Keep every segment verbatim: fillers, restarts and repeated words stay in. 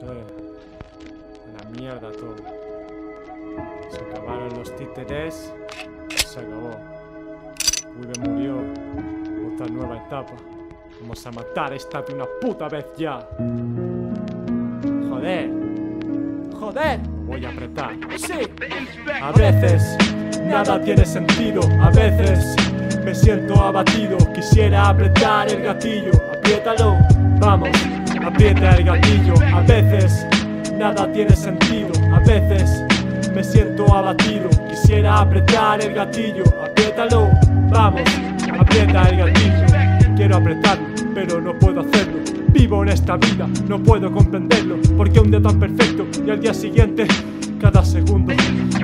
Cioè, la mierda todo. Se acabaron los títeres. Se acabó. Weaver murió. Otra nueva etapa. Vamos a matar a esta de una puta vez ya. Joder. Joder. Voy a apretar. Sí. A veces nada tiene sentido. A veces me siento abatido. Quisiera apretar el gatillo. Apriétalo. Vamos. Aprieta el gatillo. A veces nada tiene sentido. A veces me siento abatido. Quisiera apretar el gatillo. Apriétalo. Vamos. Aprieta el gatillo. Quiero apretarlo, pero no puedo hacerlo. Vivo en esta vida, no puedo comprenderlo. Porque un día tan perfecto y al día siguiente, cada segundo,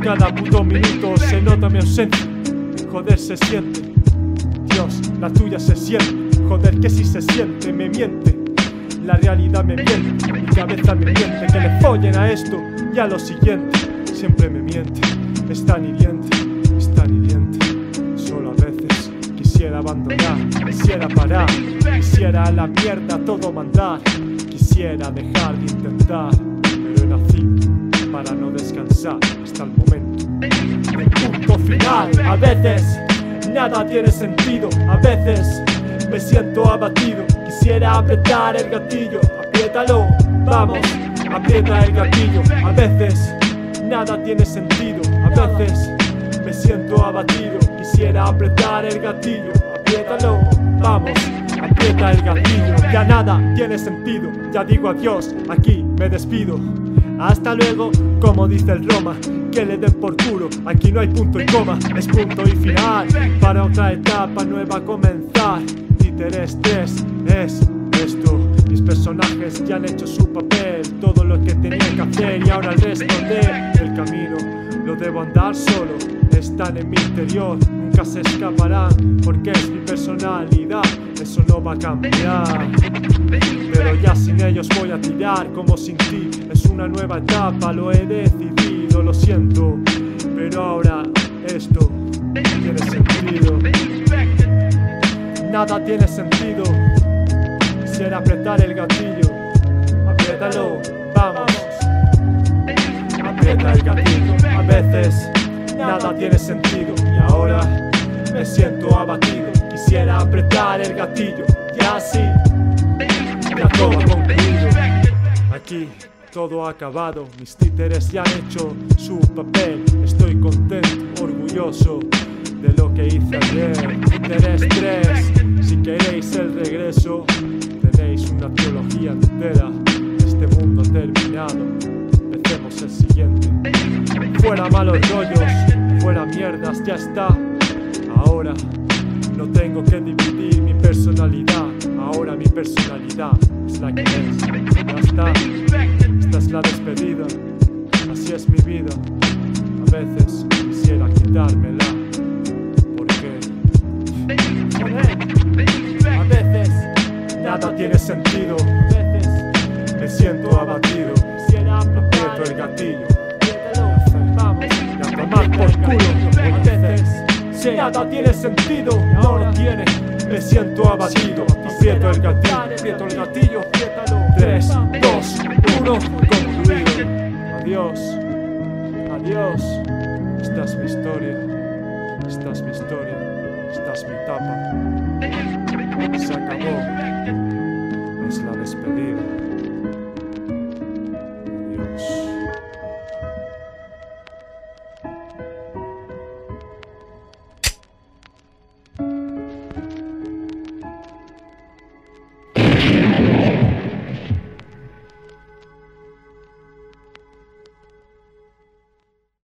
cada puto minuto se nota mi ausencia. Joder, se siente. Dios, la tuya se siente. Joder, que si se siente, me miente. La realidad me miente, mi cabeza me miente. Que le follen a esto y a lo siguiente. Siempre me miente, es tan hiriente, es tan hiriente. Solo a veces quisiera abandonar, quisiera parar, quisiera a la mierda todo mandar. Quisiera dejar de intentar, pero he nacido para no descansar hasta el momento. El punto final. A veces nada tiene sentido, a veces me siento abatido. Quisiera apretar el gatillo, apriétalo, vamos, aprieta el gatillo. A veces nada tiene sentido, a veces me siento abatido. Quisiera apretar el gatillo, apriétalo, vamos, aprieta el gatillo. Ya nada tiene sentido, ya digo adiós, aquí me despido. Hasta luego, como dice el Roma, que le den por culo, aquí no hay punto y coma. Es punto y final, para otra etapa nueva comenzar. Títeres tres es esto, mis personajes ya han hecho su papel. Todo lo que tenía que hacer y ahora el resto del camino lo debo andar solo. Están en mi interior, nunca se escaparán, porque es mi personalidad, eso no va a cambiar. Pero ya sin ellos voy a tirar, como sin ti, es una nueva etapa, lo he decidido, lo siento. Pero ahora esto tiene sentido. Nada tiene sentido, quisiera apretar el gatillo. Apriétalo, vamos. Aprieta el gatillo, a veces nada tiene sentido y ahora me siento abatido. Quisiera apretar el gatillo y así ya todo ha concluido. Aquí todo ha acabado, mis títeres ya han hecho su papel. Estoy contento, orgulloso de lo que hice ayer. Títeres tres, si queréis el regreso, tenéis una trilogía entera. Este mundo ha terminado, empecemos el siguiente. Fuera malos rollos, fuera mierdas, ya está. Ahora no tengo que dividir mi personalidad. Ahora mi personalidad es la que es. Ya está. Esta es la despedida. Así es mi vida. A veces quisiera quitármela. Porque joder, a veces nada tiene sentido. A veces me siento abatido. Quisiera aprieto el gatillo. Más por culo, a veces sí, nada tiene sentido, no lo tiene, me siento abatido. Aprieto el gatillo, aprieto el gatillo. Tres, dos, uno, concluido. Adiós, adiós. Esta es mi historia, esta es mi historia, esta es mi etapa. Se acabó.